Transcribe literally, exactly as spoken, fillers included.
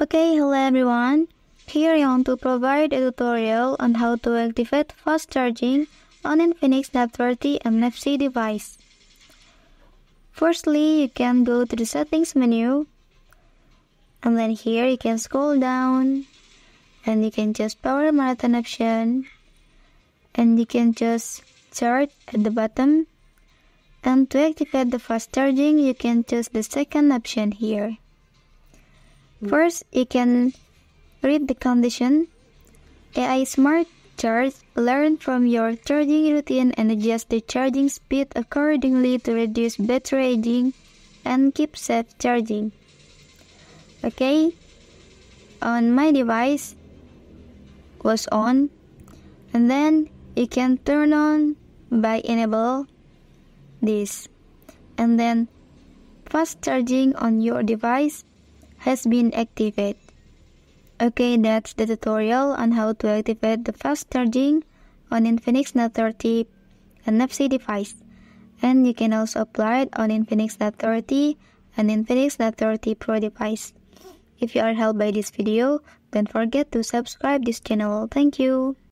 Okay, hello everyone. Here I want to provide a tutorial on how to activate fast charging on Infinix Note thirty N F C device. Firstly, you can go to the settings menu, and then here you can scroll down and you can choose power marathon option, and you can choose charge at the bottom. And to activate the fast charging, you can choose the second option here. First, you can read the condition. A I smart charge, learn from your charging routine and adjust the charging speed accordingly to reduce battery aging and keep safe charging. Okay, on my device was on, and then you can turn on by enable this, and then fast charging on your device has been activated. Okay, that's the tutorial on how to activate the fast charging on Infinix Note thirty N F C device, and you can also apply it on Infinix Note thirty and Infinix Note thirty Pro device. If you are helped by this video, don't forget to subscribe this channel. Thank you.